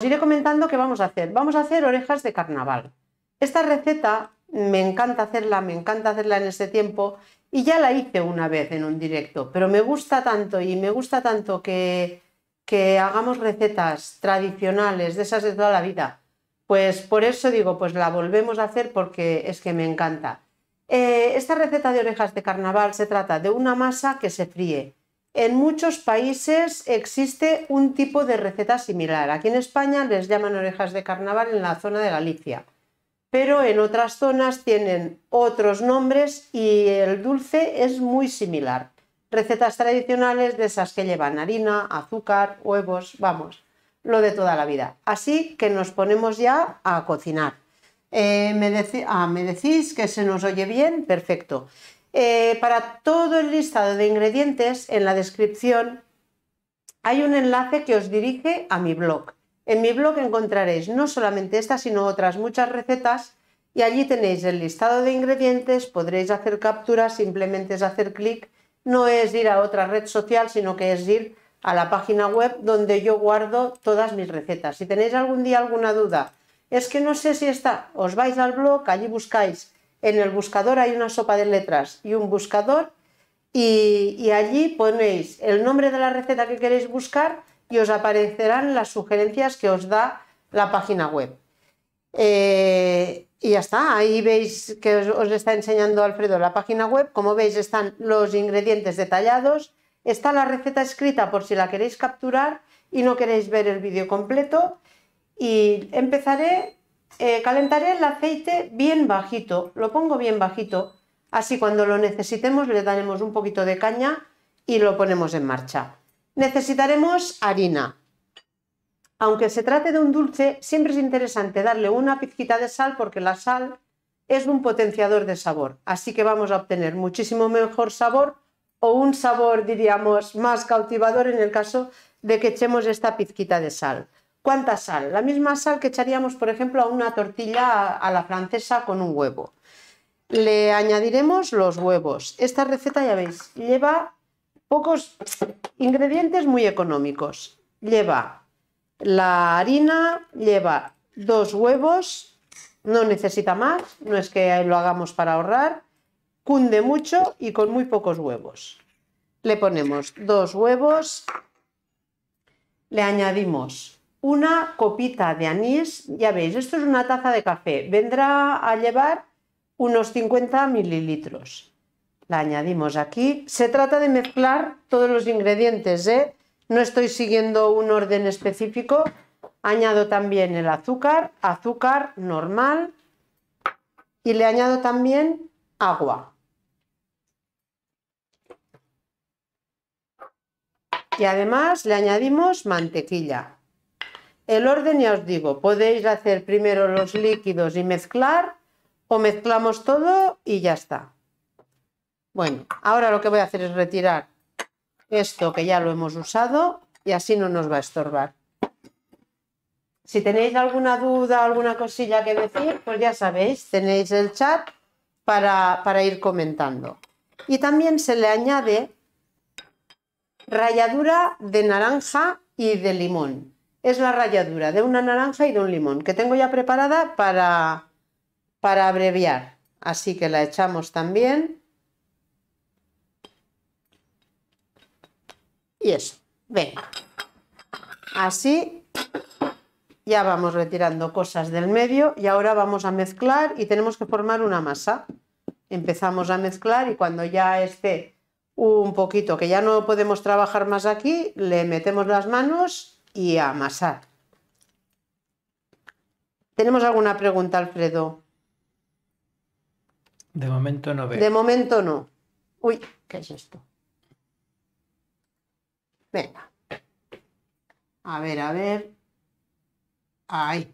Os iré comentando qué vamos a hacer. Vamos a hacer orejas de carnaval. Esta receta me encanta hacerla en este tiempo y ya la hice una vez en un directo, pero me gusta tanto que hagamos recetas tradicionales, de esas de toda la vida. Pues por eso digo, pues la volvemos a hacer porque es que me encanta. Esta receta de orejas de carnaval se trata de una masa que se fríe. En muchos países existe un tipo de receta similar. Aquí en España les llaman orejas de carnaval en la zona de Galicia, pero en otras zonas tienen otros nombres y el dulce es muy similar. Recetas tradicionales de esas que llevan harina, azúcar, huevos, vamos, lo de toda la vida. Así que nos ponemos ya a cocinar. ¿Me decís que se nos oye bien? Perfecto. Para todo el listado de ingredientes, en la descripción hay un enlace que os dirige a mi blog. En mi blog encontraréis no solamente esta, sino otras muchas recetas, y allí tenéis el listado de ingredientes, podréis hacer capturas, simplemente es hacer clic. No es ir a otra red social, sino que es ir a la página web donde yo guardo todas mis recetas. Si tenéis algún día alguna duda, es que no sé si está, os vais al blog, allí buscáis. En el buscador hay una sopa de letras y un buscador y allí ponéis el nombre de la receta que queréis buscar y os aparecerán las sugerencias que os da la página web. Y ya está, ahí veis que os está enseñando Alfredo la página web. Como veis están los ingredientes detallados, está la receta escrita por si la queréis capturar y no queréis ver el vídeo completo. Y empezaré... calentaré el aceite bien bajito, lo pongo bien bajito, así cuando lo necesitemos le daremos un poquito de caña y lo ponemos en marcha. Necesitaremos harina. Aunque se trate de un dulce, siempre es interesante darle una pizquita de sal porque la sal es un potenciador de sabor, así que vamos a obtener muchísimo mejor sabor o un sabor, diríamos, más cautivador en el caso de que echemos esta pizquita de sal. ¿Cuánta sal? La misma sal que echaríamos, por ejemplo, a una tortilla a la francesa con un huevo. Le añadiremos los huevos. Esta receta, ya veis, lleva pocos ingredientes muy económicos. Lleva la harina, lleva 2 huevos, no necesita más, no es que lo hagamos para ahorrar, cunde mucho y con muy pocos huevos. Le ponemos 2 huevos, le añadimos una copita de anís, ya veis, esto es una taza de café, vendrá a llevar unos 50 mililitros. La añadimos aquí, se trata de mezclar todos los ingredientes, No estoy siguiendo un orden específico, añado también el azúcar, azúcar normal, y le añado también agua. Y además le añadimos mantequilla. El orden ya os digo, podéis hacer primero los líquidos y mezclar, o mezclamos todo y ya está. Bueno, ahora lo que voy a hacer es retirar esto que ya lo hemos usado y así no nos va a estorbar. Si tenéis alguna duda, alguna cosilla que decir, pues ya sabéis, tenéis el chat para ir comentando. Y también se le añade ralladura de naranja y de limón. Es la ralladura de una naranja y de un limón, que tengo ya preparada para abreviar. Así que la echamos también. Y eso, venga. Así ya vamos retirando cosas del medio y ahora vamos a mezclar y tenemos que formar una masa. Empezamos a mezclar y cuando ya esté un poquito, que ya no podemos trabajar más aquí, le metemos las manos y a amasar. ¿Tenemos alguna pregunta, Alfredo? De momento no veo. De momento no. Uy, ¿qué es esto? Venga. A ver, a ver. Ahí.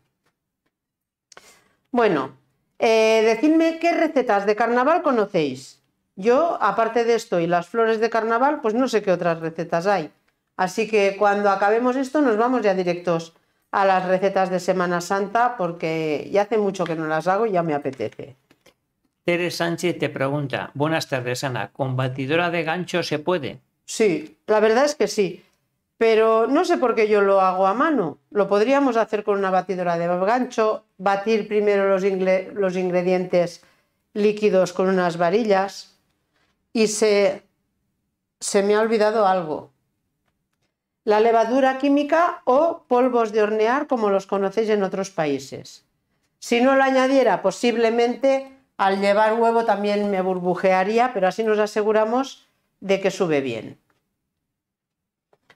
Bueno, decidme qué recetas de carnaval conocéis. Yo, aparte de esto y las flores de carnaval, pues no sé qué otras recetas hay. Así que cuando acabemos esto nos vamos ya directos a las recetas de Semana Santa porque ya hace mucho que no las hago y ya me apetece. Teres Sánchez te pregunta, buenas tardes Ana, ¿con batidora de gancho se puede? Sí, la verdad es que sí. pero no sé por qué yo lo hago a mano. Lo podríamos hacer con una batidora de gancho, batir primero los ingredientes líquidos con unas varillas. Y se me ha olvidado algo. La levadura química o polvos de hornear, como los conocéis en otros países. Si no lo añadiera, posiblemente al llevar huevo también me burbujearía, pero así nos aseguramos de que sube bien.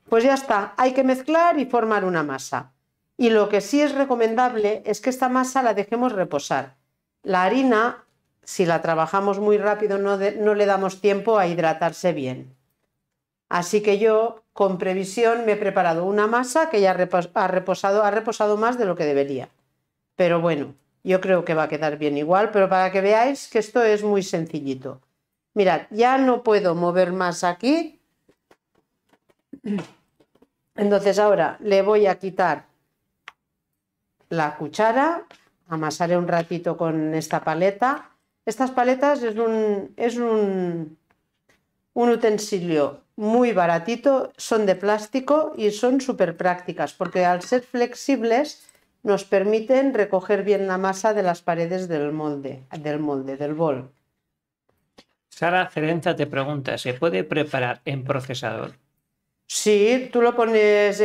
Pues ya está, hay que mezclar y formar una masa. Y lo que sí es recomendable es que esta masa la dejemos reposar. La harina, si la trabajamos muy rápido, no le damos tiempo a hidratarse bien. Así que yo, con previsión, me he preparado una masa que ya ha reposado más de lo que debería. Pero bueno, yo creo que va a quedar bien igual, pero para que veáis que esto es muy sencillito. Mirad, ya no puedo mover más aquí. Entonces ahora le voy a quitar la cuchara, amasaré un ratito con esta paleta. Estas paletas es un utensilio muy baratito, son de plástico y son súper prácticas porque al ser flexibles nos permiten recoger bien la masa de las paredes del bol. Sara Cerenza te pregunta, ¿se puede preparar en procesador? Sí, tú lo pones,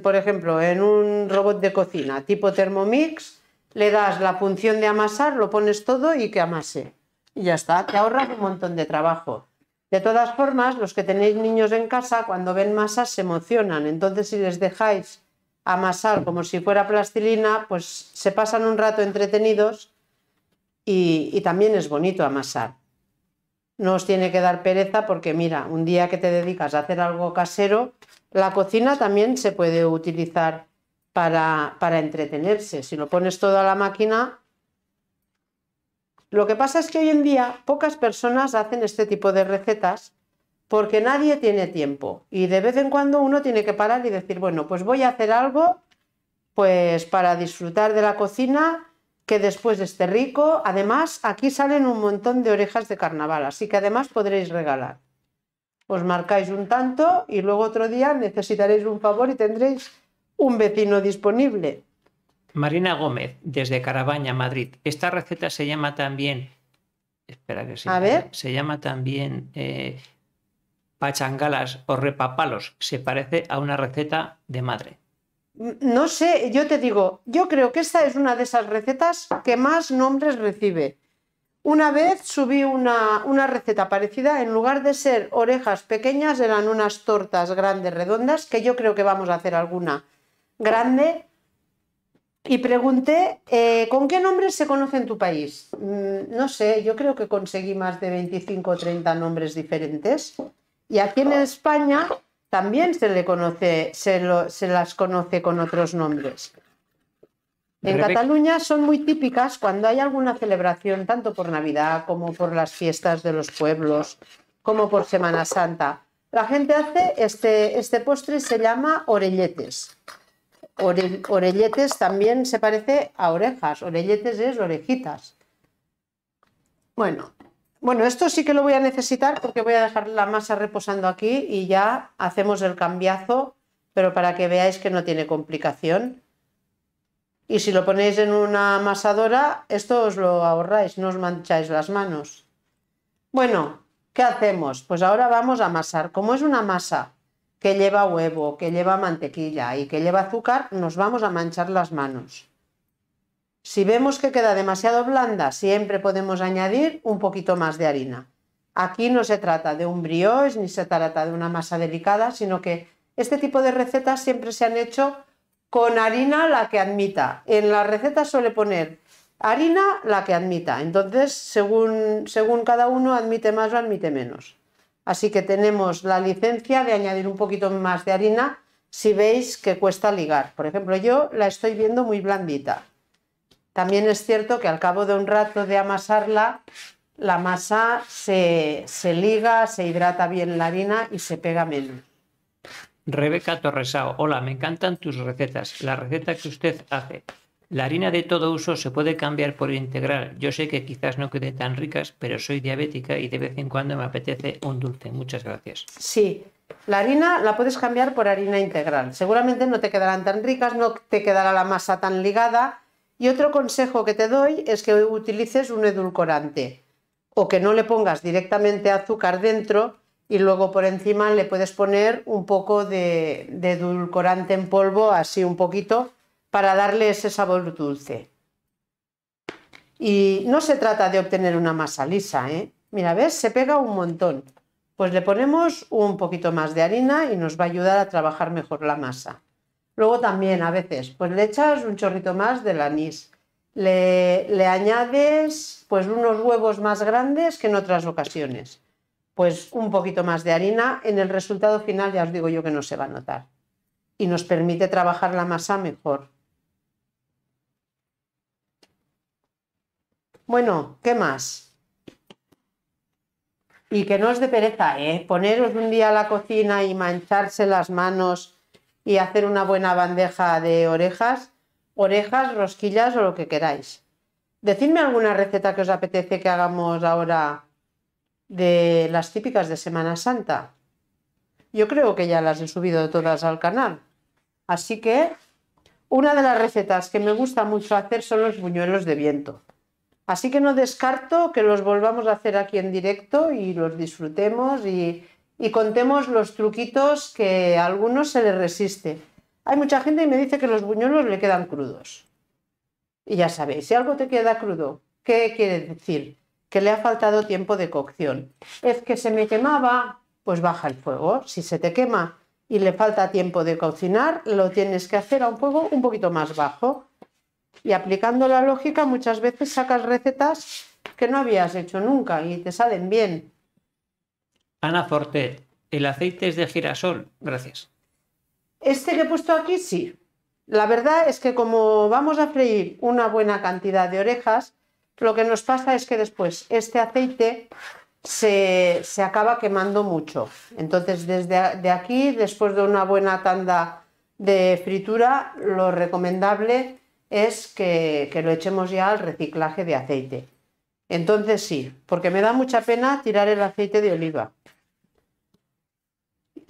por ejemplo, en un robot de cocina tipo Thermomix, le das la función de amasar, lo pones todo y que amase. Y ya está, te ahorras un montón de trabajo. De todas formas, los que tenéis niños en casa, cuando ven masas se emocionan. Entonces, si les dejáis amasar como si fuera plastilina, pues se pasan un rato entretenidos y también es bonito amasar. No os tiene que dar pereza porque, mira, un día que te dedicas a hacer algo casero, la cocina también se puede utilizar para entretenerse. Si lo pones todo a la máquina... Lo que pasa es que hoy en día pocas personas hacen este tipo de recetas porque nadie tiene tiempo y de vez en cuando uno tiene que parar y decir, bueno, pues voy a hacer algo pues para disfrutar de la cocina, que después esté rico. Además, aquí salen un montón de orejas de carnaval, así que además podréis regalar. Os marcáis un tanto y luego otro día necesitaréis un favor y tendréis un vecino disponible. Marina Gómez, desde Carabaña, Madrid. Esta receta se llama también... Espera que sí. A ver. Se llama también pachangalas o repapalos. Se parece a una receta de madre. No sé, yo te digo, yo creo que esta es una de esas recetas que más nombres recibe. Una vez subí una receta parecida. En lugar de ser orejas pequeñas, eran unas tortas grandes, redondas, que yo creo que vamos a hacer alguna grande. Y pregunté, ¿con qué nombres se conoce en tu país? No sé, yo creo que conseguí más de 25 o 30 nombres diferentes. Y aquí en España también se las conoce con otros nombres. En Cataluña son muy típicas cuando hay alguna celebración, tanto por Navidad como por las fiestas de los pueblos, como por Semana Santa. La gente hace este postre, se llama orelletes. Orelletes también se parece a orejas. Orelletes es orejitas. Bueno, esto sí que lo voy a necesitar porque voy a dejar la masa reposando aquí y ya hacemos el cambiazo, pero para que veáis que no tiene complicación. Y si lo ponéis en una amasadora, esto os lo ahorráis, no os mancháis las manos. Bueno, ¿qué hacemos? Pues ahora vamos a amasar. Como es una masa que lleva huevo, que lleva mantequilla y que lleva azúcar, nos vamos a manchar las manos. Si vemos que queda demasiado blanda, siempre podemos añadir un poquito más de harina. Aquí no se trata de un brioche ni se trata de una masa delicada, sino que este tipo de recetas siempre se han hecho con harina la que admita. En la receta suele poner harina la que admita, entonces según cada uno admite más o admite menos. Así que tenemos la licencia de añadir un poquito más de harina si veis que cuesta ligar. Por ejemplo, yo la estoy viendo muy blandita. También es cierto que al cabo de un rato de amasarla, la masa se liga, se hidrata bien la harina y se pega menos. Rebeca Torresao, hola, me encantan tus recetas, la receta que usted hace. La harina de todo uso se puede cambiar por integral. Yo sé que quizás no queden tan ricas, pero soy diabética y de vez en cuando me apetece un dulce. Muchas gracias. Sí, La harina la puedes cambiar por harina integral. Seguramente no te quedarán tan ricas, no te quedará la masa tan ligada. Y otro consejo que te doy es que utilices un edulcorante o que no le pongas directamente azúcar dentro y luego por encima le puedes poner un poco de edulcorante en polvo, así un poquito, para darle ese sabor dulce. Y no se trata de obtener una masa lisa, ¿eh? Mira, ¿ves? Se pega un montón. Pues le ponemos un poquito más de harina y nos va a ayudar a trabajar mejor la masa. Luego también a veces pues le echas un chorrito más del anís. Le añades pues unos huevos más grandes que en otras ocasiones. Pues un poquito más de harina, en el resultado final ya os digo yo que no se va a notar. Y nos permite trabajar la masa mejor. Bueno, ¿qué más? Y que no os dé pereza, ¿eh? Poneros un día a la cocina y mancharse las manos y hacer una buena bandeja de orejas, rosquillas o lo que queráis. Decidme alguna receta que os apetece que hagamos ahora de las típicas de Semana Santa. Yo creo que ya las he subido todas al canal. Así que una de las recetas que me gusta mucho hacer son los buñuelos de viento. Así que no descarto que los volvamos a hacer aquí en directo y los disfrutemos y contemos los truquitos que a algunos se les resiste. Hay mucha gente que me dice que los buñuelos le quedan crudos. Y ya sabéis, si algo te queda crudo, ¿qué quiere decir? Que le ha faltado tiempo de cocción. Es que se me quemaba, pues baja el fuego. Si se te quema y le falta tiempo de cocinar, lo tienes que hacer a un fuego un poquito más bajo. Y aplicando la lógica muchas veces sacas recetas que no habías hecho nunca y te salen bien. Ana Fortet, ¿el aceite es de girasol? Gracias. Este que he puesto aquí sí. La verdad es que como vamos a freír una buena cantidad de orejas, lo que nos pasa es que después este aceite se acaba quemando mucho. Entonces desde aquí, después de una buena tanda de fritura, lo recomendable es que lo echemos ya al reciclaje de aceite. Entonces sí, porque me da mucha pena tirar el aceite de oliva.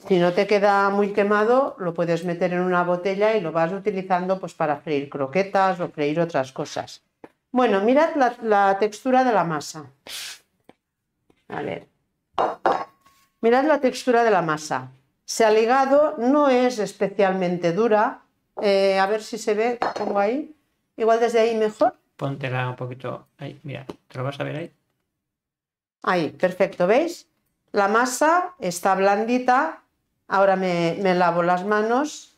Si no te queda muy quemado, lo puedes meter en una botella y lo vas utilizando pues para freír croquetas o freír otras cosas. Bueno, mirad la textura de la masa. A ver. Mirad la textura de la masa. Se ha ligado, no es especialmente dura. A ver si se ve, pongo ahí. Igual desde ahí mejor. Póntela un poquito ahí, mira, te lo vas a ver ahí. Ahí, perfecto, ¿veis? La masa está blandita, ahora me lavo las manos,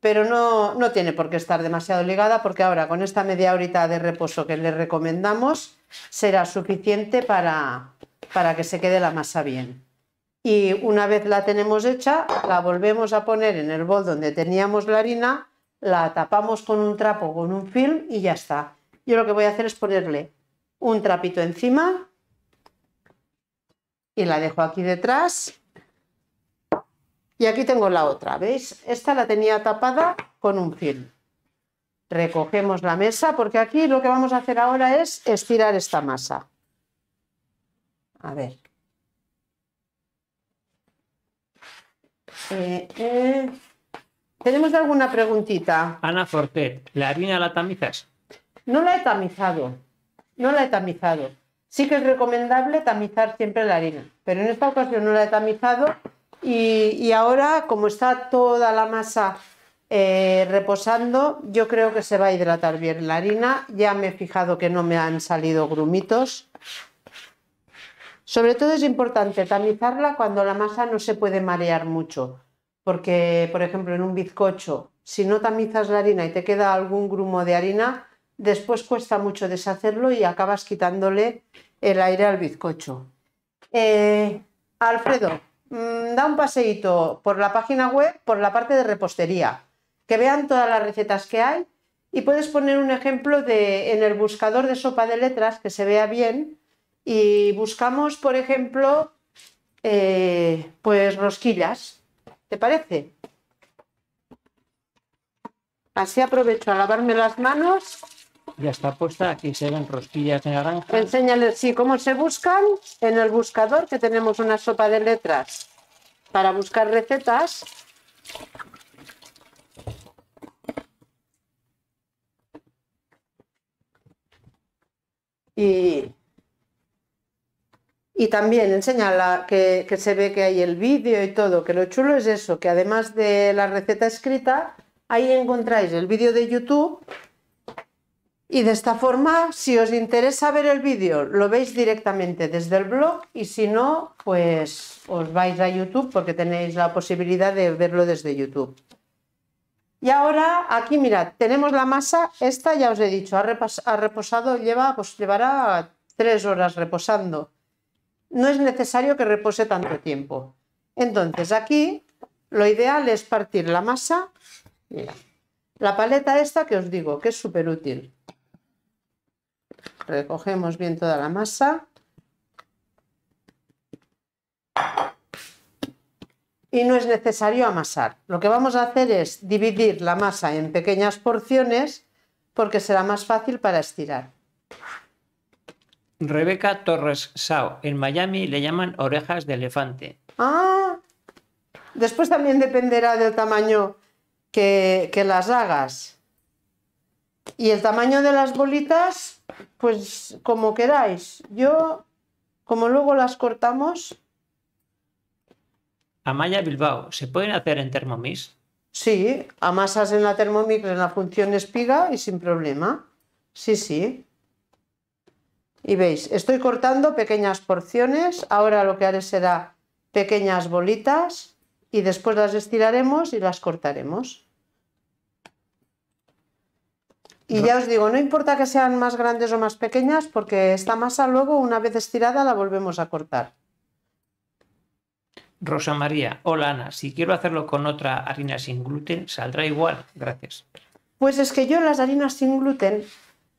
pero no tiene por qué estar demasiado ligada porque ahora con esta media horita de reposo que le recomendamos será suficiente para que se quede la masa bien. Y una vez la tenemos hecha, la volvemos a poner en el bol donde teníamos la harina. La tapamos con un trapo, con un film y ya está. Yo lo que voy a hacer es ponerle un trapito encima y la dejo aquí detrás. Y aquí tengo la otra, ¿veis? Esta la tenía tapada con un film. Recogemos la mesa porque aquí lo que vamos a hacer ahora es estirar esta masa. A ver. ¿Tenemos alguna preguntita? Ana Fortet, ¿la harina la tamizas? No la he tamizado, Sí que es recomendable tamizar siempre la harina, pero en esta ocasión no la he tamizado y ahora, como está toda la masa reposando, yo creo que se va a hidratar bien la harina. Ya me he fijado que no me han salido grumitos. Sobre todo es importante tamizarla cuando la masa no se puede marear mucho. Porque, por ejemplo, en un bizcocho, si no tamizas la harina y te queda algún grumo de harina, después cuesta mucho deshacerlo y acabas quitándole el aire al bizcocho. Alfredo, da un paseíto por la página web, por la parte de repostería, que vean todas las recetas que hay y puedes poner un ejemplo en el buscador de sopa de letras que se vea bien y buscamos, por ejemplo, pues rosquillas. ¿Te parece? Así aprovecho a lavarme las manos. Ya está puesta, aquí se ven rosquillas de naranja. Enséñales, sí, cómo se buscan en el buscador, que tenemos una sopa de letras para buscar recetas. Y también enseña que se ve que hay el vídeo y todo, que lo chulo es eso, que además de la receta escrita, ahí encontráis el vídeo de YouTube. Y de esta forma, si os interesa ver el vídeo, lo veis directamente desde el blog, y si no, pues os vais a YouTube porque tenéis la posibilidad de verlo desde YouTube. Y ahora aquí mirad, tenemos la masa, esta ya os he dicho, ha reposado, llevará 3 horas reposando. No es necesario que repose tanto tiempo. Entonces aquí lo ideal es partir la masa, mirad, la paleta esta que os digo, que es súper útil. Recogemos bien toda la masa y no es necesario amasar. Lo que vamos a hacer es dividir la masa en pequeñas porciones porque será más fácil para estirar. Rebeca Torres Sao, en Miami le llaman orejas de elefante. Ah, después también dependerá del tamaño que las hagas. Y el tamaño de las bolitas, pues como queráis. Yo, como luego las cortamos... Amaya Bilbao, ¿se pueden hacer en Thermomix? Sí, amasas en la Thermomix en la función espiga y sin problema. Sí, sí. Y veis, estoy cortando pequeñas porciones. Ahora lo que haré será pequeñas bolitas y después las estiraremos y las cortaremos. Y ya os digo, no importa que sean más grandes o más pequeñas, porque esta masa luego, una vez estirada, la volvemos a cortar. Rosa María, hola Ana, si quiero hacerlo con otra harina sin gluten, ¿saldrá igual? Gracias. Pues es que yo las harinas sin gluten,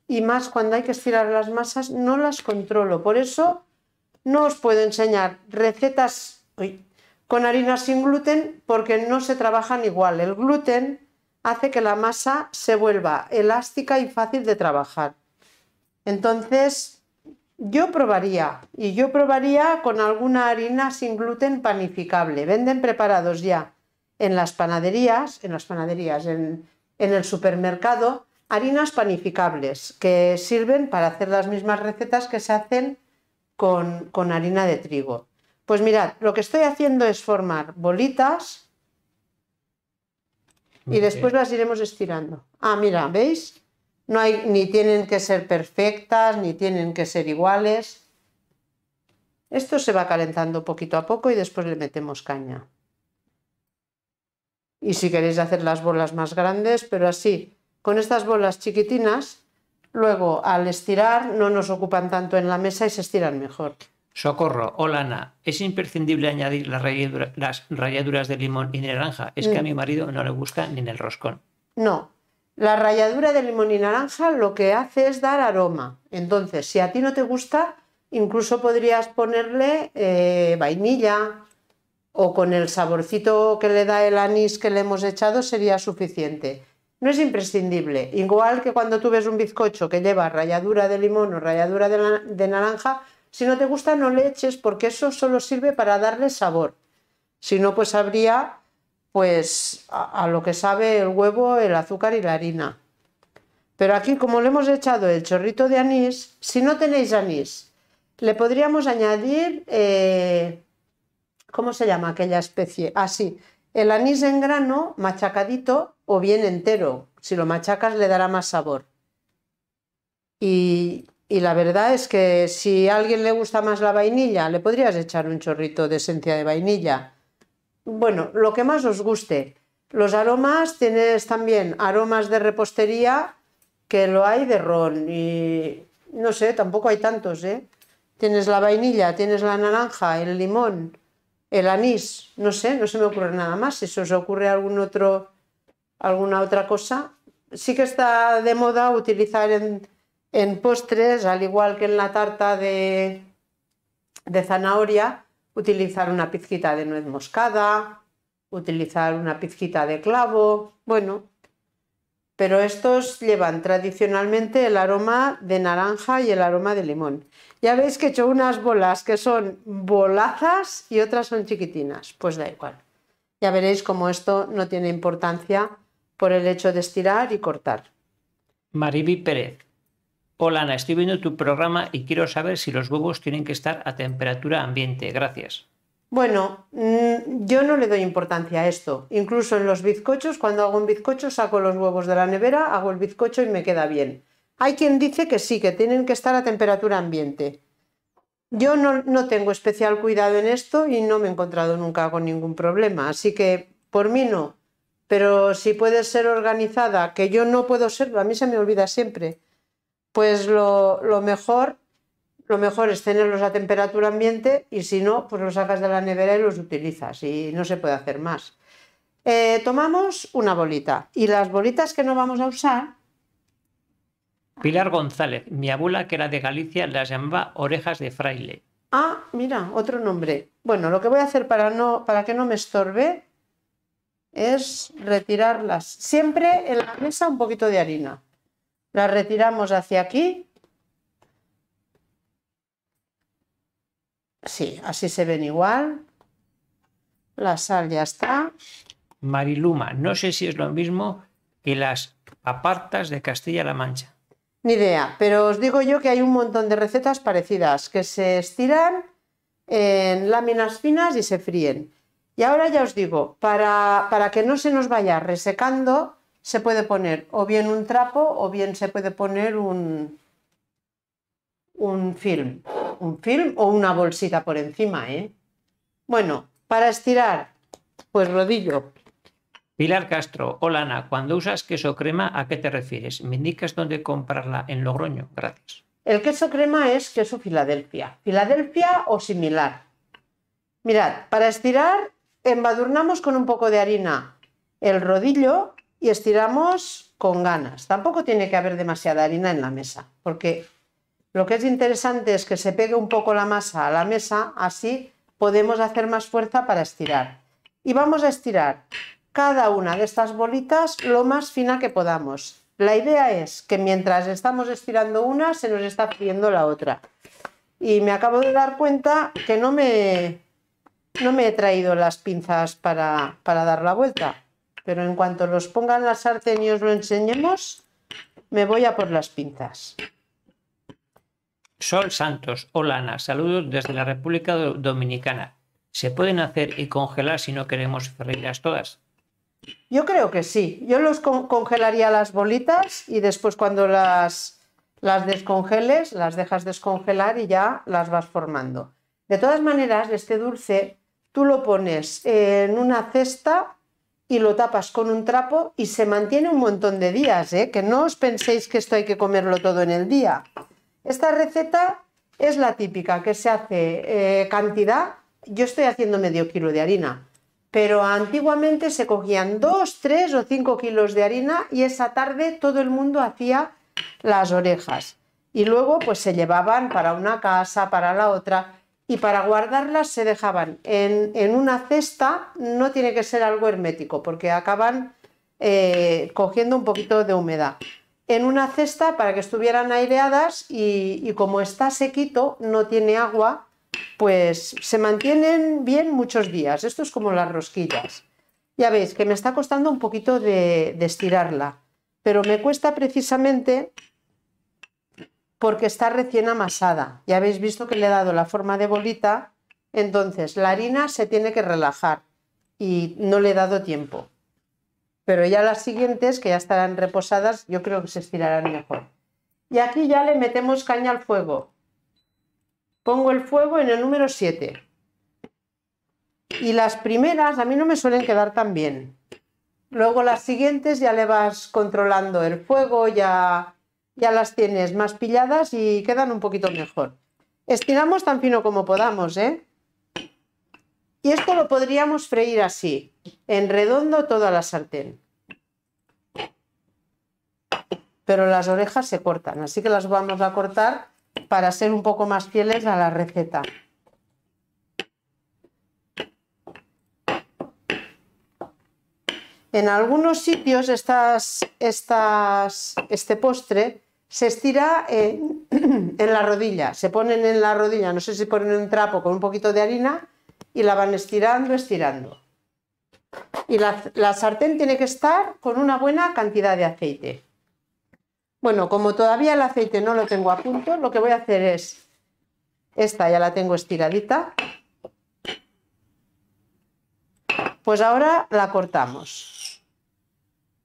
y más cuando hay que estirar las masas, no las controlo. Por eso no os puedo enseñar recetas con harinas sin gluten, porque no se trabajan igual. El gluten hace que la masa se vuelva elástica y fácil de trabajar. Entonces yo probaría con alguna harina sin gluten panificable. Venden preparados ya en las panaderías, en el supermercado, harinas panificables que sirven para hacer las mismas recetas que se hacen con harina de trigo. Pues mirad, lo que estoy haciendo es formar bolitas. Y después las iremos estirando. Ah, mira, ¿veis? No hay, ni tienen que ser perfectas, ni tienen que ser iguales. Esto se va calentando poquito a poco y después le metemos caña. Y si queréis hacer las bolas más grandes, pero así, con estas bolas chiquitinas, luego al estirar no nos ocupan tanto en la mesa y se estiran mejor. Socorro, hola Ana, ¿es imprescindible añadir las ralladuras de limón y de naranja? Es que a mi marido no le gusta ni en el roscón. No, la ralladura de limón y naranja lo que hace es dar aroma. Entonces, si a ti no te gusta, incluso podrías ponerle vainilla, o con el saborcito que le da el anís que le hemos echado sería suficiente. No es imprescindible, igual que cuando tú ves un bizcocho que lleva ralladura de limón o ralladura de naranja, si no te gusta no le eches, porque eso solo sirve para darle sabor. Si no, pues habría a lo que sabe el huevo, el azúcar y la harina. Pero aquí, como le hemos echado el chorrito de anís, si no tenéis anís, le podríamos añadir, ¿cómo se llama aquella especie? Así, el anís en grano, machacadito o bien entero. Si lo machacas le dará más sabor. Y la verdad es que si a alguien le gusta más la vainilla, le podrías echar un chorrito de esencia de vainilla. Bueno, lo que más os guste. Los aromas, tienes también aromas de repostería, que lo hay de ron. Y no sé, tampoco hay tantos, ¿eh? Tienes la vainilla, tienes la naranja, el limón, el anís. No sé, no se me ocurre nada más. Si se os ocurre alguna otra cosa. Sí que está de moda utilizar en postres, al igual que en la tarta de zanahoria, utilizar una pizquita de nuez moscada, utilizar una pizquita de clavo. Bueno, pero estos llevan tradicionalmente el aroma de naranja y el aroma de limón. Ya veis que he hecho unas bolas que son bolazas y otras son chiquitinas, pues da igual. Ya veréis cómo esto no tiene importancia por el hecho de estirar y cortar. Mariby Pérez. Hola Ana, estoy viendo tu programa y quiero saber si los huevos tienen que estar a temperatura ambiente. Gracias. Bueno, yo no le doy importancia a esto. Incluso en los bizcochos, cuando hago un bizcocho, saco los huevos de la nevera, hago el bizcocho y me queda bien. Hay quien dice que sí, que tienen que estar a temperatura ambiente. Yo no tengo especial cuidado en esto y no me he encontrado nunca con ningún problema. Así que, por mí no. Pero si puede ser organizada, que yo no puedo serlo, a mí se me olvida siempre, pues lo mejor es tenerlos a temperatura ambiente y si no, pues los sacas de la nevera y los utilizas y no se puede hacer más. Tomamos una bolita y las bolitas que no vamos a usar... Pilar González, mi abuela que era de Galicia las llamaba orejas de fraile. Ah, mira, otro nombre. Bueno, lo que voy a hacer para que no me estorbe es retirarlas. Siempre en la mesa un poquito de harina. Las retiramos hacia aquí. Sí, así se ven igual. La sal ya está. Mariluma, no sé si es lo mismo que las papartas de Castilla-La Mancha. Ni idea, pero os digo yo que hay un montón de recetas parecidas que se estiran en láminas finas y se fríen. Y ahora ya os digo, para que no se nos vaya resecando, se puede poner o bien un trapo o bien se puede poner un film o una bolsita por encima, ¿eh? Bueno, para estirar, pues rodillo. Pilar Castro, hola Ana, cuando usas queso crema, ¿a qué te refieres? ¿Me indicas dónde comprarla en Logroño? Gracias. El queso crema es queso Filadelfia, Filadelfia o similar. Mirad, para estirar, embadurnamos con un poco de harina el rodillo y estiramos con ganas. Tampoco tiene que haber demasiada harina en la mesa, porque lo que es interesante es que se pegue un poco la masa a la mesa, así podemos hacer más fuerza para estirar. Y vamos a estirar cada una de estas bolitas lo más fina que podamos. La idea es que mientras estamos estirando una, se nos está friendo la otra. Y me acabo de dar cuenta que no me he traído las pinzas para dar la vuelta, pero en cuanto los ponga en la sartén y os lo enseñemos, me voy a por las pinzas. Sol Santos, hola Ana, saludos desde la República Dominicana. ¿Se pueden hacer y congelar si no queremos freírlas todas? Yo creo que sí. Yo los congelaría las bolitas y después cuando las descongeles, las dejas descongelar y ya las vas formando. De todas maneras, este dulce tú lo pones en una cesta y lo tapas con un trapo y se mantiene un montón de días, ¿eh? Que no os penséis que esto hay que comerlo todo en el día. Esta receta es la típica que se hace cantidad, yo estoy haciendo medio kilo de harina, pero antiguamente se cogían 2, 3 o 5 kilos de harina y esa tarde todo el mundo hacía las orejas y luego pues se llevaban para una casa, para la otra y para guardarlas se dejaban en una cesta, no tiene que ser algo hermético porque acaban cogiendo un poquito de humedad. En una cesta para que estuvieran aireadas y como está sequito, no tiene agua, pues se mantienen bien muchos días. Esto es como las rosquillas. Ya veis que me está costando un poquito de estirarla, pero me cuesta precisamente porque está recién amasada. Ya habéis visto que le he dado la forma de bolita, entonces la harina se tiene que relajar y no le he dado tiempo. Pero ya las siguientes, que ya estarán reposadas, yo creo que se estirarán mejor. Y aquí ya le metemos caña al fuego. Pongo el fuego en el número 7. Y las primeras a mí no me suelen quedar tan bien. Luego las siguientes ya le vas controlando el fuego, ya las tienes más pilladas y quedan un poquito mejor. Estiramos tan fino como podamos, ¿eh? Y esto lo podríamos freír así, en redondo toda la sartén. Pero las orejas se cortan, así que las vamos a cortar para ser un poco más fieles a la receta. En algunos sitios este postre se estira en la rodilla, se ponen en la rodilla, no sé si ponen un trapo con un poquito de harina y la van estirando. Y la sartén tiene que estar con una buena cantidad de aceite. Bueno, como todavía el aceite no lo tengo a punto, lo que voy a hacer es, esta ya la tengo estiradita, pues ahora la cortamos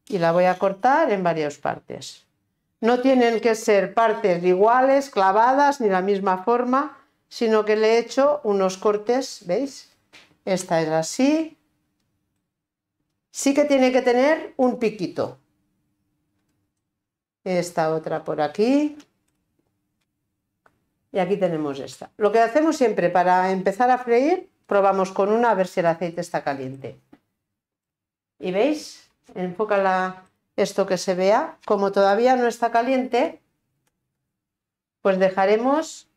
y la voy a cortar en varias partes. No tienen que ser partes iguales, clavadas, ni la misma forma, sino que le he hecho unos cortes, ¿veis? Esta es así. Sí que tiene que tener un piquito. Esta otra por aquí. Y aquí tenemos esta. Lo que hacemos siempre para empezar a freír, probamos con una a ver si el aceite está caliente. ¿Y veis? Enfócala esto que se vea. Como todavía no está caliente, pues dejaremos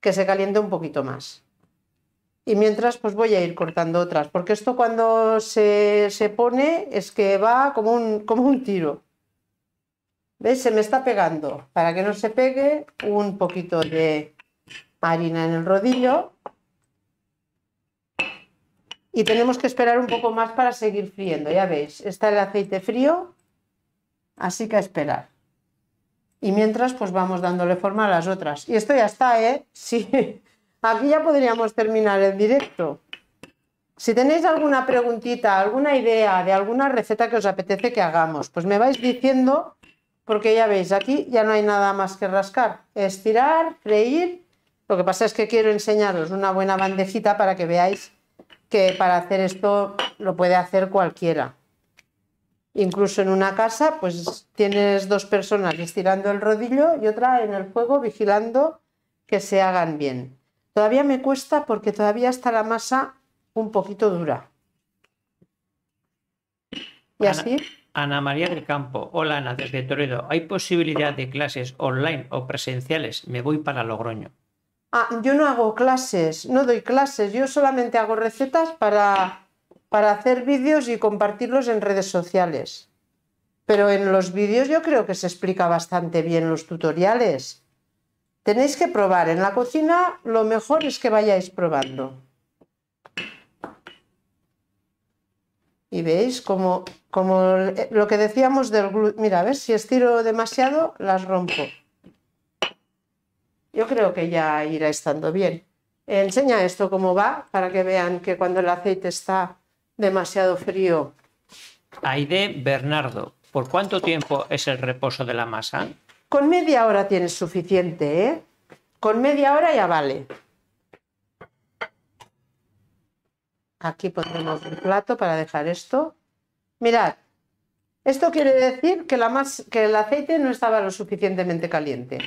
que se caliente un poquito más. Y mientras pues voy a ir cortando otras, porque esto cuando se pone es que va como un tiro. ¿Veis? Se me está pegando. Para que no se pegue, un poquito de harina en el rodillo. Y tenemos que esperar un poco más para seguir friendo, ya veis. Está el aceite frío, así que a esperar. Y mientras pues vamos dándole forma a las otras. Y esto ya está, ¿eh? Sí. Aquí ya podríamos terminar el directo. Si tenéis alguna preguntita, alguna idea de alguna receta que os apetece que hagamos, pues me vais diciendo, porque ya veis, aquí ya no hay nada más que rascar. Estirar, freír. Lo que pasa es que quiero enseñaros una buena bandejita para que veáis que para hacer esto lo puede hacer cualquiera. Incluso en una casa, pues tienes dos personas estirando el rodillo y otra en el fuego vigilando que se hagan bien. Todavía me cuesta porque todavía está la masa un poquito dura. ¿Y así? Ana María del Campo. Hola Ana, desde Toledo. ¿Hay posibilidad de clases online o presenciales? Me voy para Logroño. Ah, yo no hago clases, no doy clases. Yo solamente hago recetas para hacer vídeos y compartirlos en redes sociales. Pero en los vídeos yo creo que se explica bastante bien los tutoriales. Tenéis que probar. En la cocina lo mejor es que vayáis probando. Y veis como lo que decíamos del gluten. Mira, a ver, si estiro demasiado, las rompo. Yo creo que ya irá estando bien. Enseña esto cómo va, para que vean que cuando el aceite está demasiado frío. Aide Bernardo, ¿por cuánto tiempo es el reposo de la masa? Con media hora tienes suficiente, ¿eh? Con media hora ya vale. Aquí pondremos un plato para dejar esto. Mirad, esto quiere decir que el aceite no estaba lo suficientemente caliente.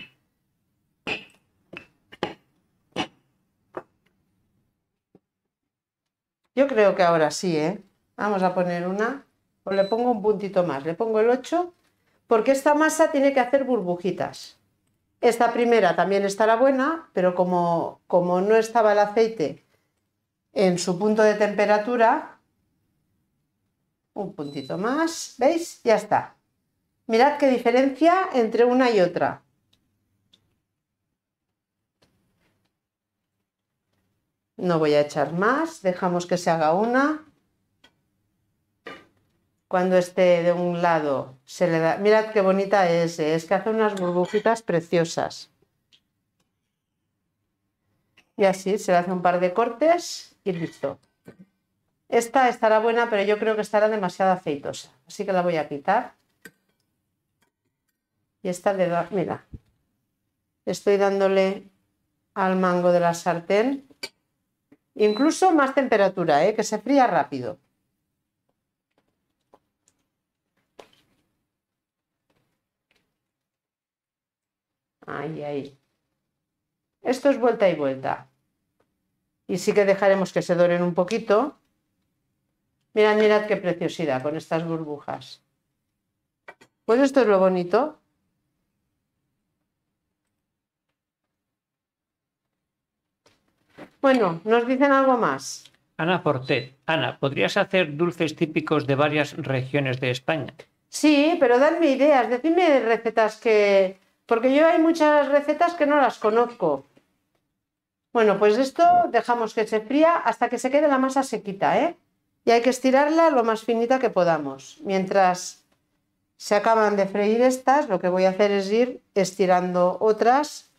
Yo creo que ahora sí, ¿eh? Vamos a poner una, o le pongo un puntito más, le pongo el 8. Porque esta masa tiene que hacer burbujitas. Esta primera también estará buena, pero como no estaba el aceite en su punto de temperatura, un puntito más, ¿veis? Ya está. Mirad qué diferencia entre una y otra. No voy a echar más, dejamos que se haga una. Cuando esté de un lado se le da... Mirad qué bonita es que hace unas burbujitas preciosas. Y así se le hace un par de cortes y listo. Esta estará buena, pero yo creo que estará demasiado aceitosa, así que la voy a quitar. Y esta le da... Mira, estoy dándole al mango de la sartén. Incluso más temperatura, que se fría rápido. Ahí, ahí. Esto es vuelta y vuelta. Y sí que dejaremos que se doren un poquito. Mirad, mirad qué preciosidad con estas burbujas. Pues esto es lo bonito. Bueno, ¿nos dicen algo más? Ana Portet. Ana, ¿podrías hacer dulces típicos de varias regiones de España? Sí, pero dadme ideas, decidme recetas que... Porque yo hay muchas recetas que no las conozco. Bueno, pues esto dejamos que se fría hasta que se quede la masa sequita, ¿eh? Y hay que estirarla lo más finita que podamos. Mientras se acaban de freír estas, lo que voy a hacer es ir estirando otras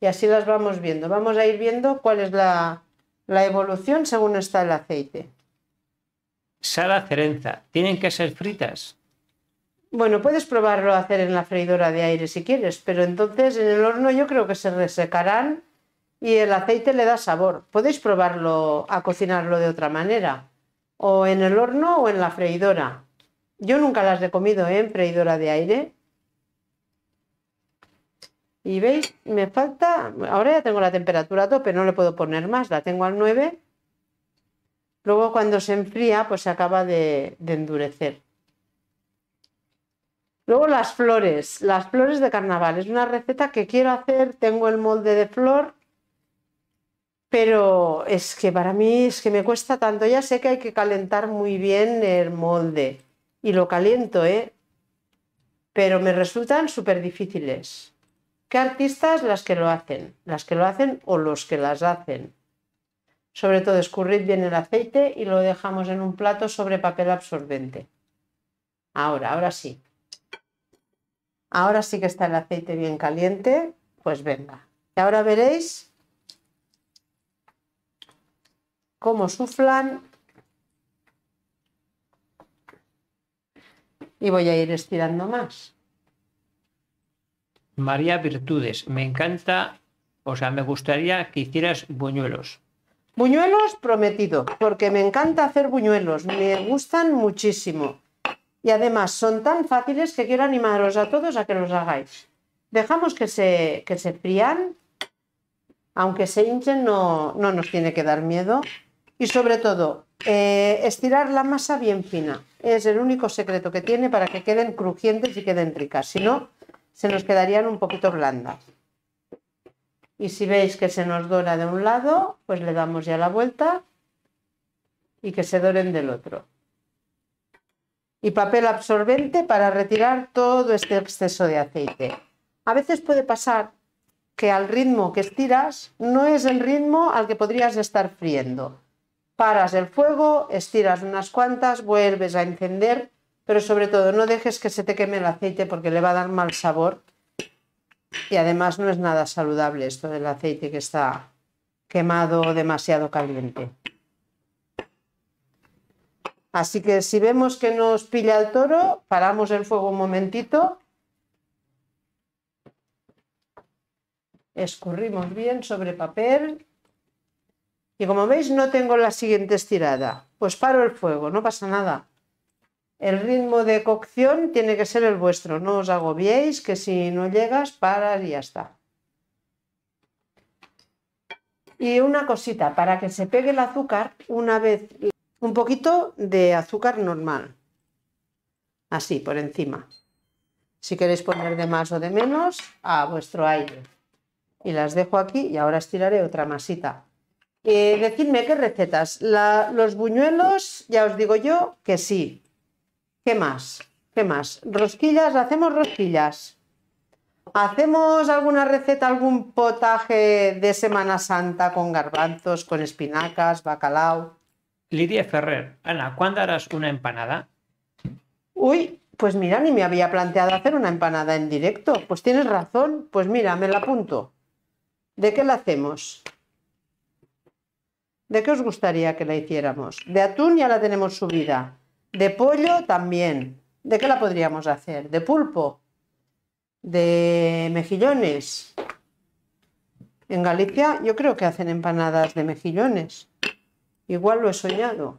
y así las vamos viendo. Vamos a ir viendo cuál es la evolución según está el aceite. Sara Cerenza, ¿tienen que ser fritas? Bueno, puedes probarlo a hacer en la freidora de aire si quieres, pero entonces en el horno yo creo que se resecarán y el aceite le da sabor. Podéis probarlo a cocinarlo de otra manera, o en el horno o en la freidora. Yo nunca las he comido en freidora de aire. Y veis, me falta, ahora ya tengo la temperatura a tope, no le puedo poner más, la tengo al 9. Luego cuando se enfría, pues se acaba de endurecer. Luego las flores de carnaval, es una receta que quiero hacer, tengo el molde de flor, pero es que para mí es que me cuesta tanto, ya sé que hay que calentar muy bien el molde y lo caliento, pero me resultan súper difíciles. ¿Qué artistas las que lo hacen o los que las hacen? Sobre todo escurrid bien el aceite y lo dejamos en un plato sobre papel absorbente. Ahora sí. Ahora sí que está el aceite bien caliente, pues venga. Y ahora veréis cómo suflan. Y voy a ir estirando más. María Virtudes, me encanta, me gustaría que hicieras buñuelos. Buñuelos prometido, porque me encanta hacer buñuelos, me gustan muchísimo. Y además son tan fáciles que quiero animaros a todos a que los hagáis. Dejamos que se frían, aunque se hinchen no nos tiene que dar miedo. Y sobre todo, estirar la masa bien fina, es el único secreto que tiene para que queden crujientes y queden ricas, si no... se nos quedarían un poquito blandas. Y si veis que se nos dora de un lado, pues le damos ya la vuelta y que se doren del otro. Y papel absorbente para retirar todo este exceso de aceite. A veces puede pasar que al ritmo que estiras no es el ritmo al que podrías estar friendo. Paras el fuego, estiras unas cuantas, vuelves a encender... Pero sobre todo no dejes que se te queme el aceite porque le va a dar mal sabor y además no es nada saludable esto del aceite que está quemado o demasiado caliente. Así que si vemos que nos pilla el toro, paramos el fuego un momentito, escurrimos bien sobre papel y como veis no tengo la siguiente estirada, pues paro el fuego, no pasa nada. El ritmo de cocción tiene que ser el vuestro, no os agobiéis, que si no llegas, paras y ya está. Y una cosita, para que se pegue el azúcar, una vez un poquito de azúcar normal, así por encima. Si queréis poner de más o de menos, a vuestro aire. Y las dejo aquí y ahora estiraré otra masita. Decidme qué recetas, los buñuelos, ya os digo yo que sí. ¿Qué más? ¿Qué más? Rosquillas, hacemos rosquillas. ¿Hacemos alguna receta, algún potaje de Semana Santa con garbanzos, con espinacas, bacalao? Lidia Ferrer, Ana, ¿cuándo harás una empanada? Uy, pues mira, ni me había planteado hacer una empanada en directo. Pues tienes razón, pues mira, me la apunto. ¿De qué la hacemos? ¿De qué os gustaría que la hiciéramos? De atún ya la tenemos subida. De pollo también. ¿De qué la podríamos hacer? De pulpo, de mejillones. En Galicia yo creo que hacen empanadas de mejillones. Igual lo he soñado.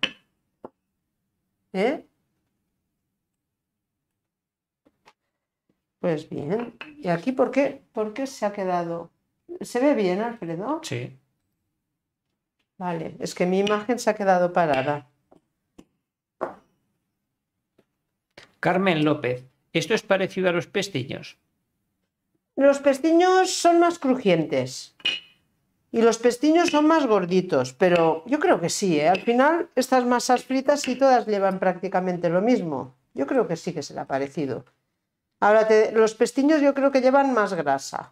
Pues bien. ¿Y aquí por qué se ha quedado? ¿Se ve bien, Alfredo? Sí. Vale, es que mi imagen se ha quedado parada. Carmen López, ¿esto es parecido a los pestiños? Los pestiños son más crujientes. Y los pestiños son más gorditos, pero yo creo que sí, ¿eh? Al final estas masas fritas sí todas llevan prácticamente lo mismo. Yo creo que sí que será parecido. Ahora, los pestiños yo creo que llevan más grasa,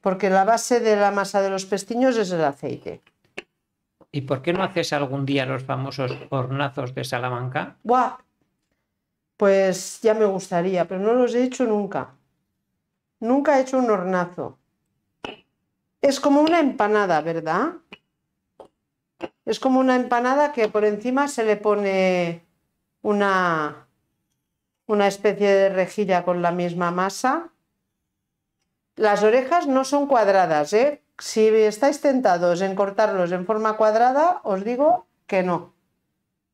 porque la base de la masa de los pestiños es el aceite. ¿Y por qué no haces algún día los famosos hornazos de Salamanca? ¡Buah! Pues ya me gustaría, pero no los he hecho nunca. Nunca he hecho un hornazo. Es como una empanada, ¿verdad? Es como una empanada que por encima se le pone una especie de rejilla con la misma masa. Las orejas no son cuadradas, ¿eh? Si estáis tentados en cortarlos en forma cuadrada, os digo que no.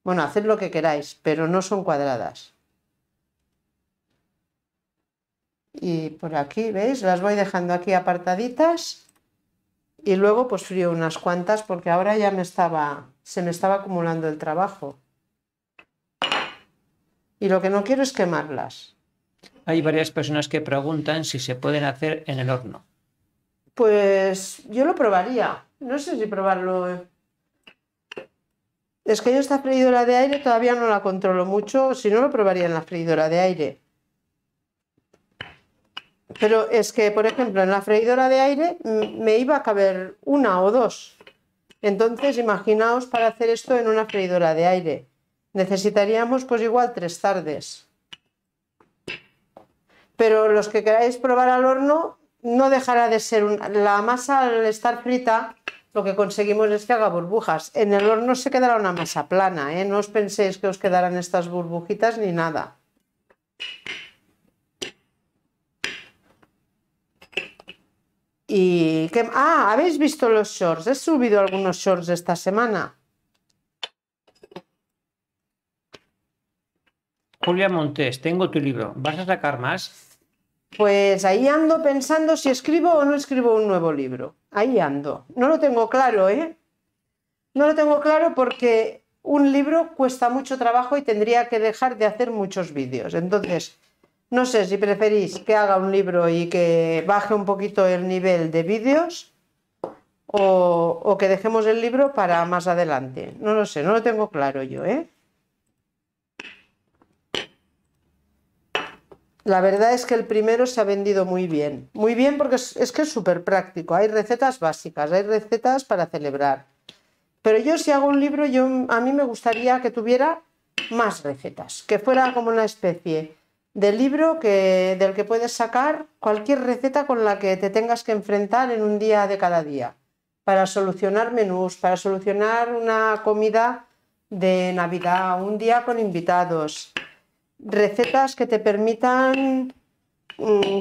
Bueno, haced lo que queráis, pero no son cuadradas. Y por aquí, ¿veis? Las voy dejando aquí apartaditas y luego pues frío unas cuantas porque ahora ya se me estaba acumulando el trabajo. Y lo que no quiero es quemarlas. Hay varias personas que preguntan si se pueden hacer en el horno. Pues yo lo probaría. No sé si probarlo. Es que yo esta freidora de aire todavía no la controlo mucho. Si no, lo probaría en la freidora de aire. Pero es que, por ejemplo, en la freidora de aire me iba a caber una o dos. Entonces, imaginaos para hacer esto en una freidora de aire. Necesitaríamos pues igual 3 tardes. Pero los que queráis probar al horno, no dejará de ser la masa al estar frita, lo que conseguimos es que haga burbujas. En el horno se quedará una masa plana, ¿eh? No os penséis que os quedarán estas burbujitas ni nada. Y que habéis visto los shorts, he subido algunos shorts esta semana. Julia Montes, tengo tu libro. ¿Vas a sacar más? Pues ahí ando pensando si escribo o no escribo un nuevo libro. Ahí ando. No lo tengo claro, ¿eh? No lo tengo claro porque un libro cuesta mucho trabajo y tendría que dejar de hacer muchos vídeos. Entonces, no sé si preferís que haga un libro y que baje un poquito el nivel de vídeos o que dejemos el libro para más adelante. No lo sé, no lo tengo claro yo, ¿eh? La verdad es que el primero se ha vendido muy bien. Muy bien porque es que es súper práctico. Hay recetas básicas, hay recetas para celebrar. Pero yo si hago un libro, a mí me gustaría que tuviera más recetas. Que fuera como una especie de libro del que puedes sacar cualquier receta con la que te tengas que enfrentar en un día de cada día. Para solucionar menús, para solucionar una comida de Navidad, un día con invitados. Recetas que te permitan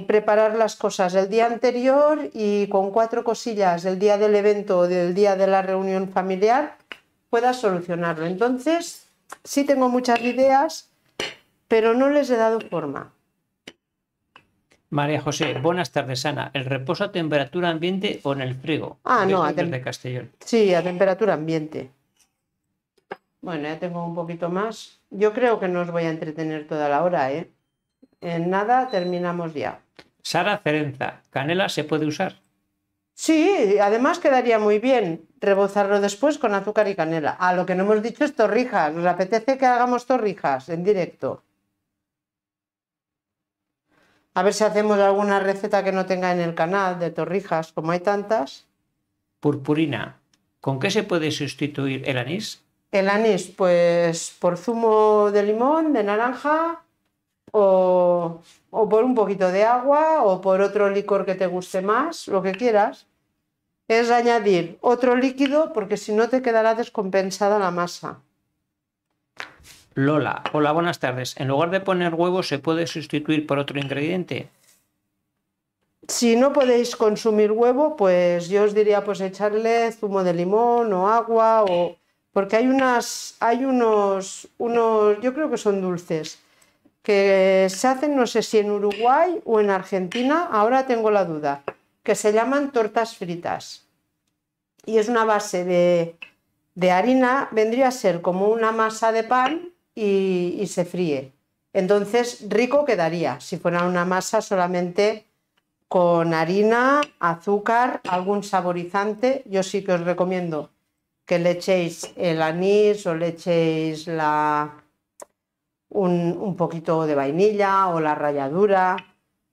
preparar las cosas el día anterior y con 4 cosillas el día del evento o del día de la reunión familiar puedas solucionarlo. Entonces, sí tengo muchas ideas, pero no les he dado forma. María José, buenas tardes, Ana. ¿El reposo a temperatura ambiente o en el frigo? Ah, no, de Castellón. Sí, a temperatura ambiente. Bueno, ya tengo un poquito más. Yo creo que no os voy a entretener toda la hora, ¿eh? En nada terminamos ya. Sara Cerenza, ¿canela se puede usar? Sí, además quedaría muy bien rebozarlo después con azúcar y canela. Lo que no hemos dicho es torrijas. Nos apetece que hagamos torrijas en directo. A ver si hacemos alguna receta que no tenga en el canal de torrijas, como hay tantas. Purpurina, ¿con qué se puede sustituir el anís? El anís, pues por zumo de limón, de naranja o por un poquito de agua o por otro licor que te guste más, lo que quieras. Es añadir otro líquido porque si no te quedará descompensada la masa. Lola, hola, buenas tardes. ¿En lugar de poner huevos se puede sustituir por otro ingrediente? Si no podéis consumir huevo, pues yo os diría pues echarle zumo de limón o agua o... Porque hay unos, yo creo que son dulces, que se hacen, no sé si en Uruguay o en Argentina, ahora tengo la duda, que se llaman tortas fritas. Y es una base de harina, vendría a ser como una masa de pan y se fríe. Entonces, rico quedaría si fuera una masa solamente con harina, azúcar, algún saborizante. Yo sí que os recomiendo que le echéis el anís o le echéis un poquito de vainilla o la ralladura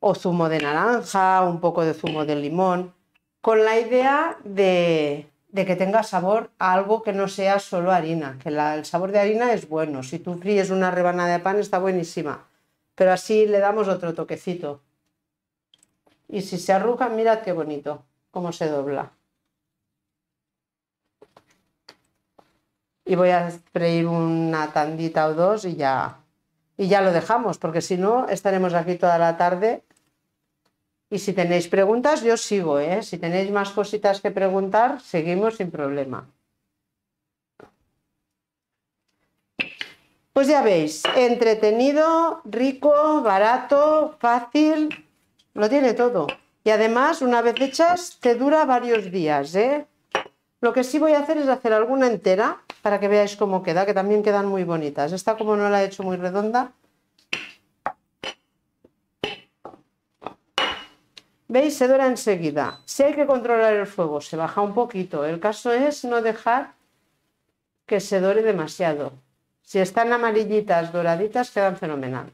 o zumo de naranja, un poco de zumo de limón, con la idea de que tenga sabor a algo que no sea solo harina, que el sabor de harina es bueno. Si tú fríes una rebanada de pan está buenísima, pero así le damos otro toquecito. Y si se arruga, mirad qué bonito, cómo se dobla. Y voy a freír una tandita o dos y ya lo dejamos, porque si no estaremos aquí toda la tarde. Y si tenéis preguntas, yo sigo, ¿eh? Si tenéis más cositas que preguntar, seguimos sin problema. Pues ya veis, entretenido, rico, barato, fácil, lo tiene todo. Y además, una vez hechas, te dura varios días, ¿eh? Lo que sí voy a hacer es hacer alguna entera para que veáis cómo queda, que también quedan muy bonitas. Esta, como no la he hecho muy redonda, ¿veis? Se dora enseguida. Si hay que controlar el fuego, se baja un poquito. El caso es no dejar que se dore demasiado. Si están amarillitas, doraditas, quedan fenomenal.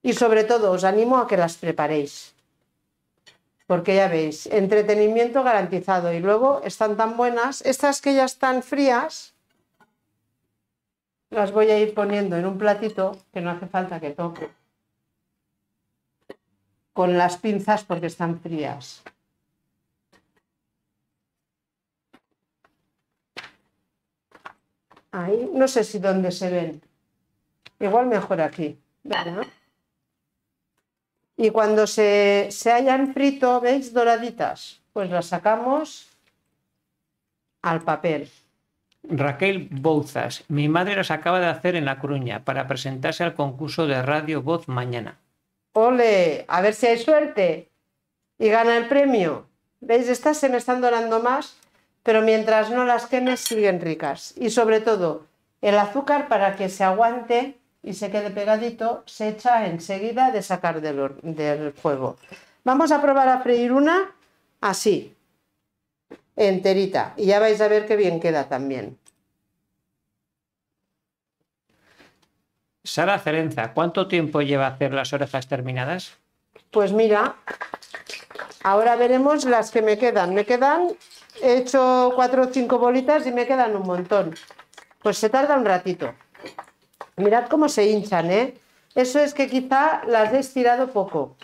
Y sobre todo, os animo a que las preparéis. Porque ya veis, entretenimiento garantizado. Y luego están tan buenas. Estas que ya están frías, las voy a ir poniendo en un platito que no hace falta que toque con las pinzas porque están frías. Ahí, no sé si dónde se ven. Igual mejor aquí, ¿verdad? Y cuando se hayan frito, ¿veis? Doraditas, pues las sacamos al papel. Raquel Bouzas, mi madre las acaba de hacer en La Coruña para presentarse al concurso de Radio Voz mañana. ¡Ole! A ver si hay suerte y gana el premio. ¿Veis? Estas se me están dorando más, pero mientras no las quemes siguen ricas. Y sobre todo, el azúcar, para que se aguante y se quede pegadito, se echa enseguida de sacar del fuego. Vamos a probar a freír una así, enterita, y ya vais a ver qué bien queda también. Sara Cerenza, ¿cuánto tiempo lleva hacer las orejas terminadas? Pues mira, ahora veremos las que me quedan. He hecho 4 o 5 bolitas y me quedan un montón. Pues se tarda un ratito. Mirad cómo se hinchan, ¿eh? Eso es que quizá las he estirado poco.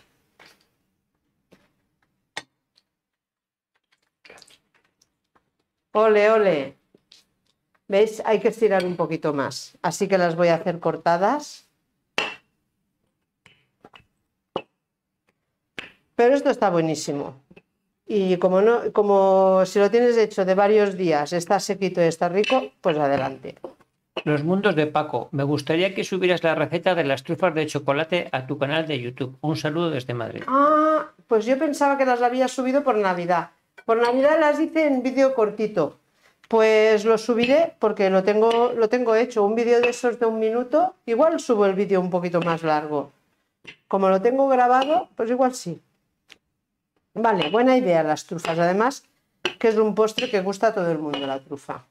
Ole, ole. ¿Veis? Hay que estirar un poquito más. Así que las voy a hacer cortadas. Pero esto está buenísimo. Y como si lo tienes hecho de varios días, está sequito y está rico, pues adelante. Los mundos de Paco. Me gustaría que subieras la receta de las trufas de chocolate a tu canal de YouTube. Un saludo desde Madrid. Ah, pues yo pensaba que las había subido por Navidad. Por Navidad las hice en vídeo cortito. Pues lo subiré porque lo tengo hecho. Un vídeo de esos de 1 minuto, igual subo el vídeo un poquito más largo. Como lo tengo grabado, pues igual sí. Vale, buena idea las trufas. Además, que es un postre que gusta a todo el mundo, la trufa.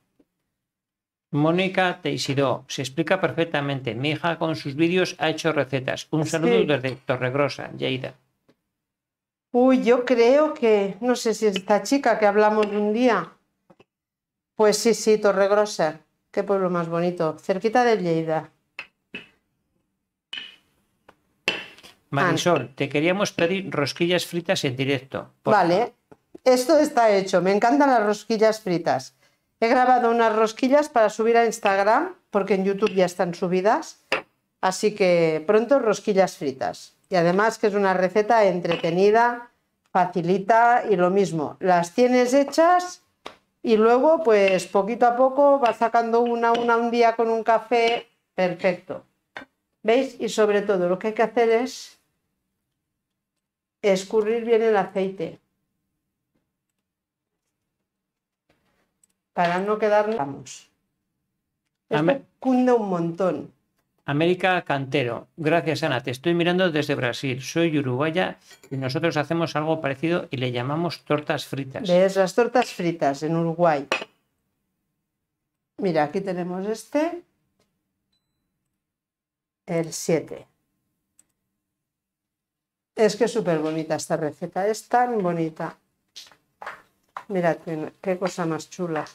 Mónica Teixidó, se explica perfectamente. Mi hija con sus vídeos ha hecho recetas. Un saludo desde Torregrosa, Lleida. Uy, yo creo que, no sé si esta chica que hablamos un día. Pues sí, Torregrosa, qué pueblo más bonito, cerquita de Lleida. Marisol, te queríamos pedir rosquillas fritas en directo. Vale, esto está hecho, me encantan las rosquillas fritas. He grabado unas rosquillas para subir a Instagram, porque en YouTube ya están subidas, así que pronto rosquillas fritas. Y además que es una receta entretenida, facilita y lo mismo, las tienes hechas. Y luego, pues poquito a poco vas sacando una un día con un café, perfecto. ¿Veis? Y sobre todo lo que hay que hacer es escurrir bien el aceite para no quedarnos. Esto cunde un montón. América Cantero, gracias Ana, te estoy mirando desde Brasil, soy uruguaya y nosotros hacemos algo parecido y le llamamos tortas fritas. ¿Ves? Las tortas fritas en Uruguay. Mira, aquí tenemos este, el 7. Es que es súper bonita esta receta, es tan bonita. Mirad qué cosa más chula.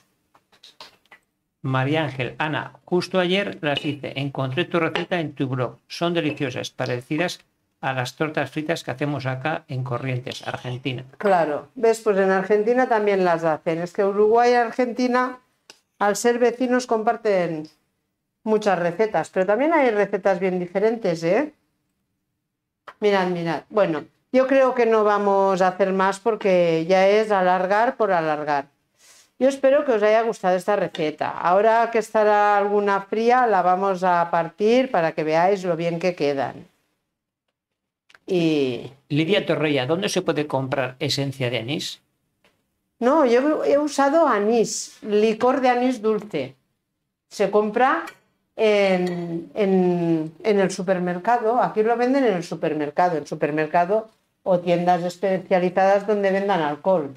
María Ángel, Ana, justo ayer las hice, encontré tu receta en tu blog, son deliciosas, parecidas a las tortas fritas que hacemos acá en Corrientes, Argentina. Claro, ves, pues en Argentina también las hacen, es que Uruguay y Argentina, al ser vecinos, comparten muchas recetas, pero también hay recetas bien diferentes, ¿eh? Mirad, mirad, bueno, yo creo que no vamos a hacer más porque ya es alargar por alargar. Yo espero que os haya gustado esta receta. Ahora que estará alguna fría, la vamos a partir para que veáis lo bien que quedan. Y Lidia Torreya, ¿dónde se puede comprar esencia de anís? No, yo he usado anís, licor de anís dulce. Se compra en el supermercado. Aquí lo venden en el supermercado. En supermercado o tiendas especializadas donde vendan alcohol.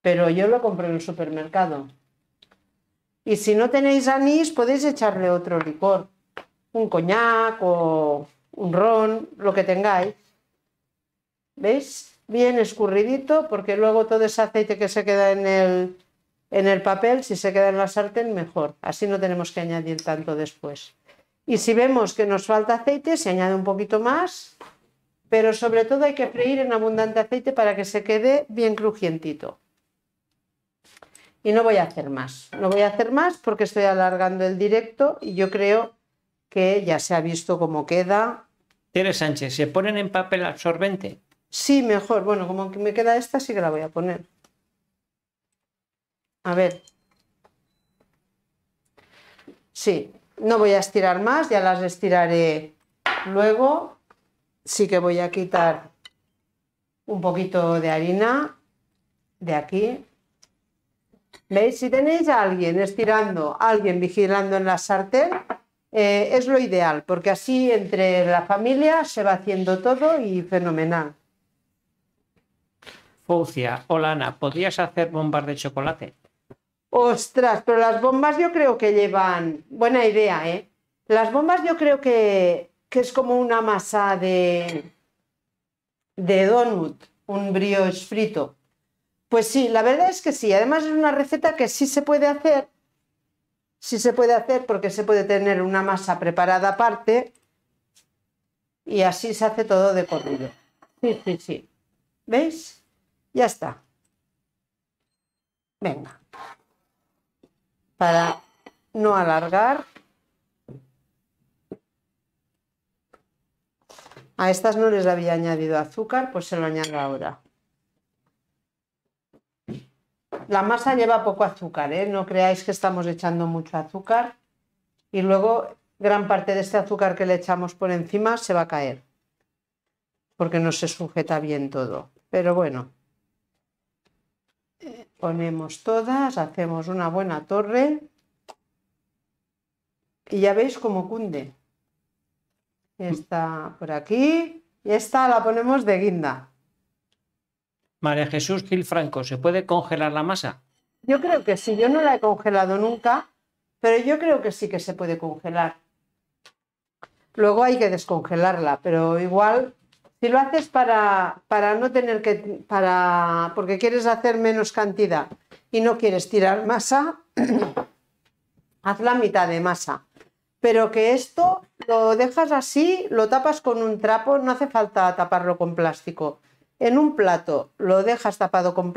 Pero yo lo compro en el supermercado. Y si no tenéis anís, podéis echarle otro licor. Un coñac o un ron, lo que tengáis. ¿Veis? Bien escurridito, porque luego todo ese aceite que se queda en el papel, si se queda en la sartén, mejor. Así no tenemos que añadir tanto después. Y si vemos que nos falta aceite, se añade un poquito más. Pero sobre todo hay que freír en abundante aceite para que se quede bien crujientito. Y no voy a hacer más, no voy a hacer más porque estoy alargando el directo y yo creo que ya se ha visto cómo queda. Tere Sánchez, ¿se ponen en papel absorbente? Sí, mejor. Bueno, como que me queda esta, sí que la voy a poner. A ver. Sí, no voy a estirar más, ya las estiraré luego. Sí que voy a quitar un poquito de harina de aquí. ¿Veis? Si tenéis a alguien estirando, a alguien vigilando en la sartén, es lo ideal, porque así entre la familia se va haciendo todo y fenomenal. Foucia, hola Ana, ¿podrías hacer bombas de chocolate? Ostras, pero las bombas yo creo que llevan... Buena idea, ¿eh? Las bombas yo creo que es como una masa de donut, un brioche frito. Pues sí, la verdad es que sí. Además es una receta que sí se puede hacer. Sí se puede hacer porque se puede tener una masa preparada aparte y así se hace todo de corrido. Sí, sí, sí. ¿Veis? Ya está. Venga. Para no alargar. A estas no les había añadido azúcar, pues se lo añado ahora. La masa lleva poco azúcar, ¿eh? No creáis que estamos echando mucho azúcar y luego gran parte de este azúcar que le echamos por encima se va a caer porque no se sujeta bien todo, pero bueno, ponemos todas, hacemos una buena torre y ya veis cómo cunde. Esta por aquí y esta la ponemos de guinda. María Jesús Gil Franco, ¿se puede congelar la masa? Yo creo que sí, yo no la he congelado nunca, pero yo creo que sí que se puede congelar. Luego hay que descongelarla, pero igual, si lo haces para no tener que... porque quieres hacer menos cantidad y no quieres tirar masa, haz la mitad de masa. Pero que esto lo dejas así, lo tapas con un trapo, no hace falta taparlo con plástico. En un plato lo dejas tapado con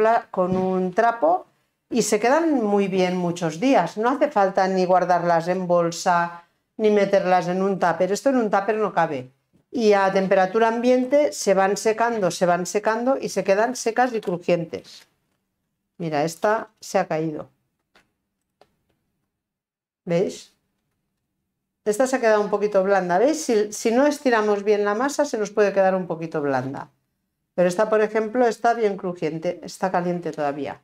un trapo y se quedan muy bien muchos días. No hace falta ni guardarlas en bolsa ni meterlas en un tupper. Esto en un tupper no cabe. Y a temperatura ambiente se van secando y se quedan secas y crujientes. Mira, esta se ha caído. ¿Veis? Esta se ha quedado un poquito blanda. ¿Veis? Si no estiramos bien la masa se nos puede quedar un poquito blanda. Pero esta, por ejemplo, está bien crujiente, está caliente todavía.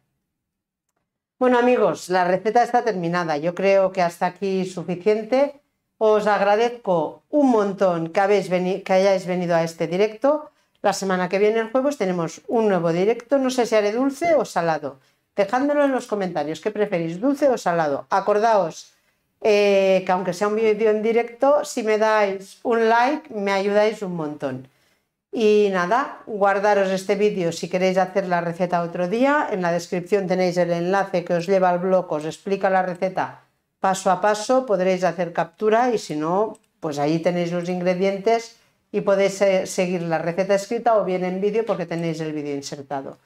Bueno, amigos, la receta está terminada. Yo creo que hasta aquí suficiente. Os agradezco un montón que hayáis venido a este directo. La semana que viene, el jueves, tenemos un nuevo directo. No sé si haré dulce o salado. Dejádmelo en los comentarios. ¿Qué preferís, dulce o salado? Acordaos que aunque sea un vídeo en directo, si me dais un like, me ayudáis un montón. Y nada, guardaros este vídeo si queréis hacer la receta otro día. En la descripción tenéis el enlace que os lleva al blog, os explica la receta paso a paso, podréis hacer captura y si no, pues ahí tenéis los ingredientes y podéis seguir la receta escrita o bien en vídeo porque tenéis el vídeo insertado.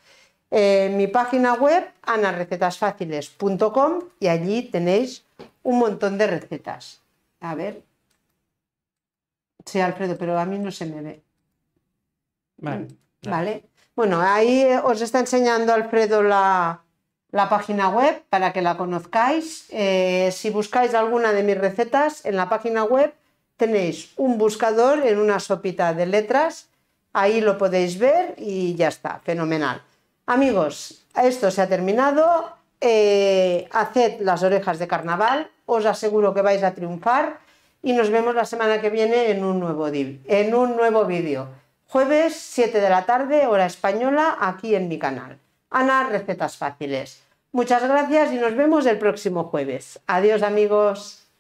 En mi página web, anarecetasfaciles.com, y allí tenéis un montón de recetas. A ver. Sí, Alfredo, pero a mí no se me ve. Vale. Vale. Bueno, ahí os está enseñando Alfredo la página web para que la conozcáis. Si buscáis alguna de mis recetas en la página web, tenéis un buscador en una sopita de letras, ahí lo podéis ver y ya está, fenomenal. Amigos, esto se ha terminado. Haced las orejas de carnaval, os aseguro que vais a triunfar y nos vemos la semana que viene en un nuevo vídeo. Jueves 7 de la tarde, hora española, aquí en mi canal. Ana Recetas Fáciles. Muchas gracias y nos vemos el próximo jueves. Adiós, amigos.